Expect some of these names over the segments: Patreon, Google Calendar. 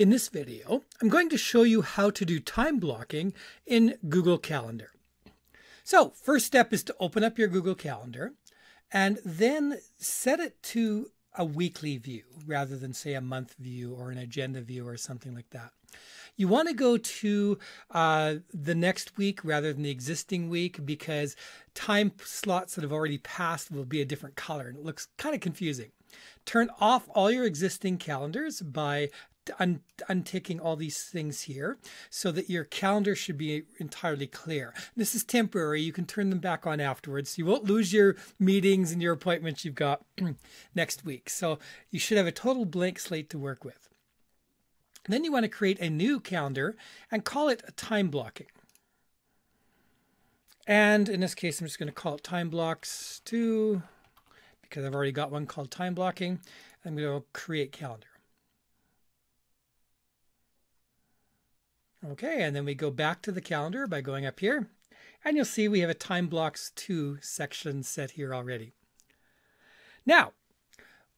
In this video, I'm going to show you how to do time blocking in Google Calendar. So first step is to open up your Google Calendar and then set it to a weekly view rather than say a month view or an agenda view or something like that. You want to go to the next week rather than the existing week because time slots that have already passed will be a different color and it looks kind of confusing. Turn off all your existing calendars by unticking all these things here so that your calendar should be entirely clear. This is temporary. You can turn them back on afterwards. You won't lose your meetings and your appointments you've got next week. So you should have a total blank slate to work with. And then you want to create a new calendar and call it a time blocking. And in this case, I'm just going to call it time blocks 2 because I've already got one called time blocking. I'm going to create calendar. Okay, and then we go back to the calendar by going up here, and you'll see we have a time blocks 2 section set here already. Now,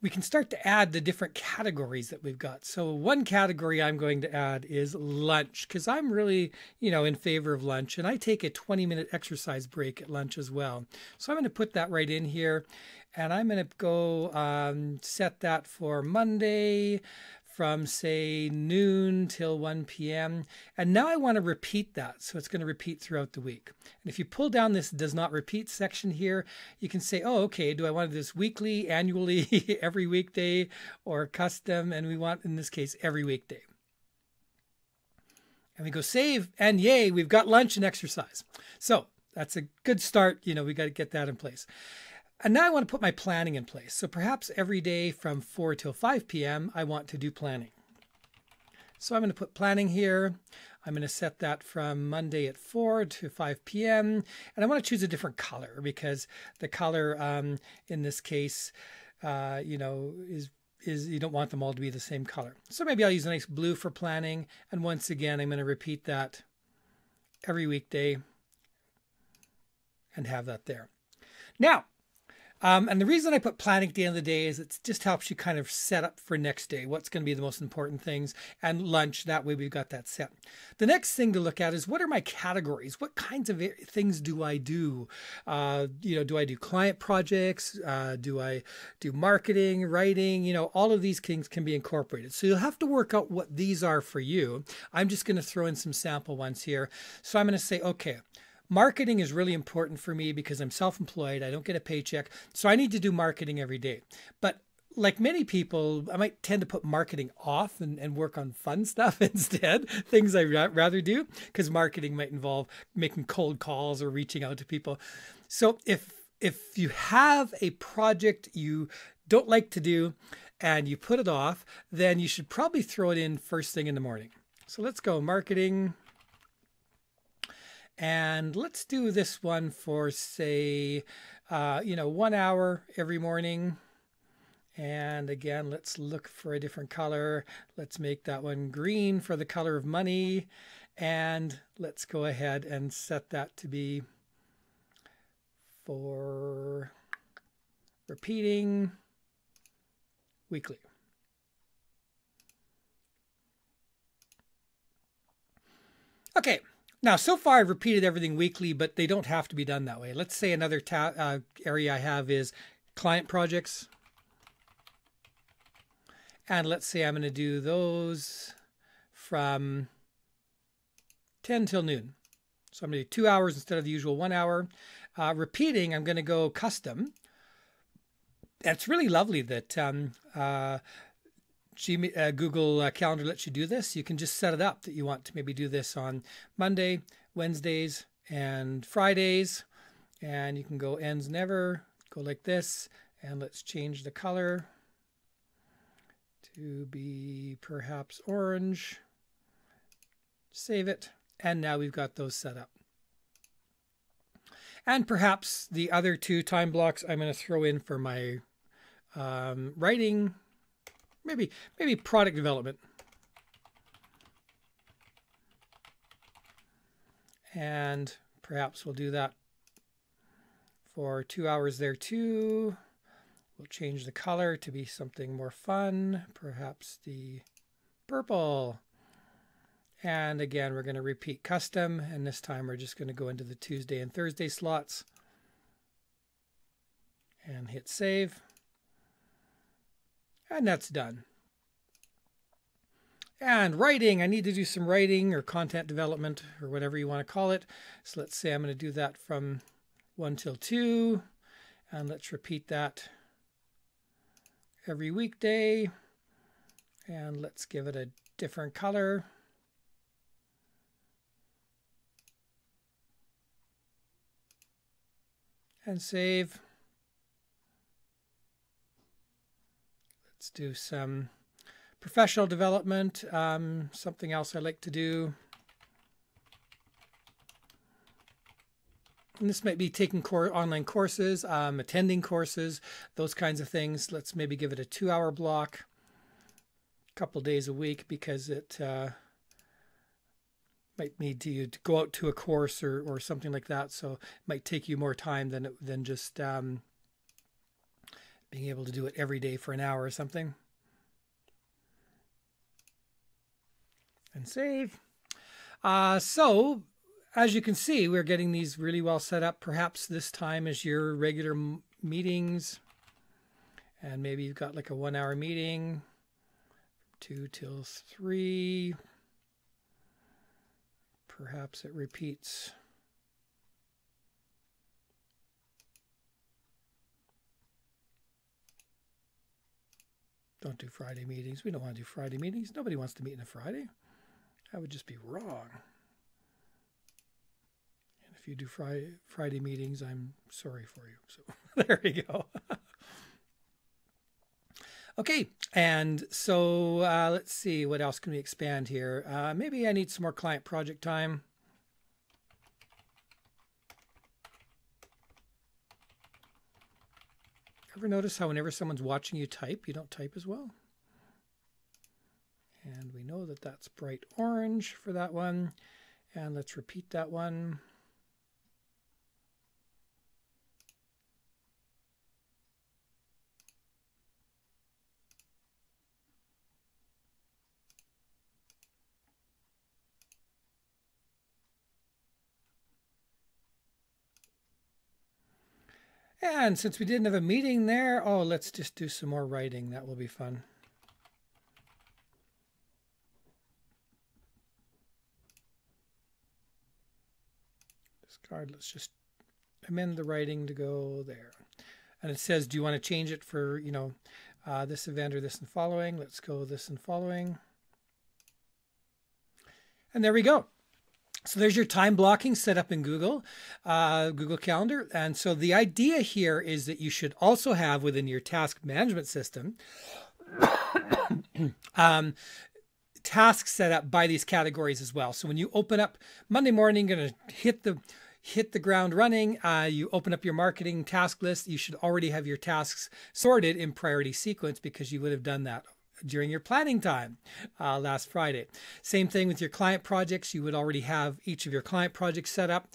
we can start to add the different categories that we've got. So one category I'm going to add is lunch, because I'm really, in favor of lunch, and I take a 20-minute exercise break at lunch as well. So I'm going to put that right in here, and I'm going to go set that for Monday from say noon till 1 p.m. And now I want to repeat that. So it's going to repeat throughout the week. And if you pull down this does not repeat section here, you can say, oh, okay, do I want to do this weekly, annually, every weekday, or custom? And we want, in this case, every weekday. And we go save, and yay, we've got lunch and exercise. So that's a good start. We got to get that in place. And now I want to put my planning in place. So perhaps every day from 4 till 5 p.m. I want to do planning. So I'm going to put planning here. I'm going to set that from Monday at 4 to 5 p.m. And I want to choose a different color because the color in this case, is you don't want them all to be the same color. So maybe I'll use a nice blue for planning. And once again, I'm going to repeat that every weekday and have that there. Now, and the reason I put planning at the end of the day is it just helps you kind of set up for next day, what's going to be the most important things, and lunch. That way we've got that set. The next thing to look at is what are my categories? What kinds of things do I do? Do I do client projects? Do I do marketing, writing? All of these things can be incorporated. So you'll have to work out what these are for you. I'm just going to throw in some sample ones here. So I'm going to say, okay, marketing is really important for me because I'm self-employed. I don't get a paycheck. So I need to do marketing every day. But like many people, I might tend to put marketing off and work on fun stuff instead, things I'd rather do, because marketing might involve making cold calls or reaching out to people. So if you have a project you don't like to do and you put it off, then you should probably throw it in first thing in the morning. So let's go marketing. And let's do this one for, say, 1 hour every morning. And again, let's look for a different color. Let's make that one green for the color of money. And let's go ahead and set that to be for repeating weekly. Okay. Now, so far I've repeated everything weekly, but they don't have to be done that way. Let's say another area I have is client projects. And let's say I'm going to do those from 10 till noon. So I'm going to do 2 hours instead of the usual 1 hour. Repeating, I'm going to go custom. That's really lovely that Google Calendar lets you do this. You can just set it up that you want to maybe do this on Monday, Wednesdays, and Fridays. And you can go ends never, go like this. And let's change the color to be perhaps orange. Save it. And now we've got those set up. And perhaps the other two time blocks I'm going to throw in for my writing. Maybe product development. And perhaps we'll do that for 2 hours there too. We'll change the color to be something more fun. Perhaps the purple. And again, we're going to repeat custom, and this time we're just going to go into the Tuesday and Thursday slots and hit save. And that's done. And writing, I need to do some writing or content development or whatever you want to call it. So let's say I'm going to do that from 1 till 2, and let's repeat that every weekday. And let's give it a different color. And save. Let's do some professional development. Something else I like to do. And this might be taking online courses, attending courses, those kinds of things. Let's maybe give it a 2-hour block, a couple days a week, because it might need to go out to a course or something like that. So it might take you more time than just being able to do it every day for an hour or something. And save. So as you can see, we're getting these really well set up. Perhaps this time is your regular meetings. And maybe you've got like a 1-hour meeting, 2 till 3. Perhaps it repeats. Don't do Friday meetings. We don't want to do Friday meetings. Nobody wants to meet on a Friday. That would just be wrong. If you do Friday meetings, I'm sorry for you. So there you go. Okay, and so let's see, what else can we expand here? Maybe I need some more client project time. Ever notice how whenever someone's watching you don't type as well? And we know that that's bright orange for that one. And let's repeat that one. And since we didn't have a meeting there, oh, let's just do some more writing. That will be fun. Discard. Let's just amend the writing to go there. And it says, do you want to change it for, you know, this event or this and following? Let's go this and following. And there we go. So there's your time blocking set up in Google, Google Calendar. And so the idea here is that you should also have within your task management system tasks set up by these categories as well. So when you open up Monday morning, you're going to hit the ground running. You open up your marketing task list. You should already have your tasks sorted in priority sequence because you would have done that during your planning time last Friday. Same thing with your client projects. You would already have each of your client projects set up.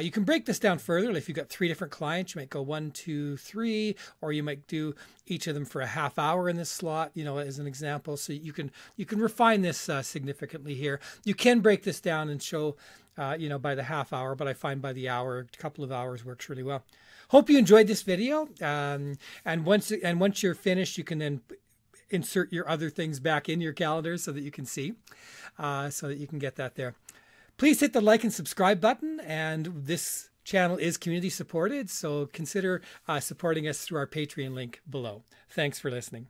You can break this down further. If you've got 3 different clients, you might go 1, 2, 3, or you might do each of them for a half hour in this slot, you know, as an example. So you can refine this significantly here. You can break this down and show, you know, by the half hour, but I find by the hour, a couple of hours works really well. Hope you enjoyed this video. And once you're finished, you can then insert your other things back in your calendar so that you can see, so that you can get that there. Please hit the like and subscribe button. And this channel is community supported, so consider supporting us through our Patreon link below. Thanks for listening.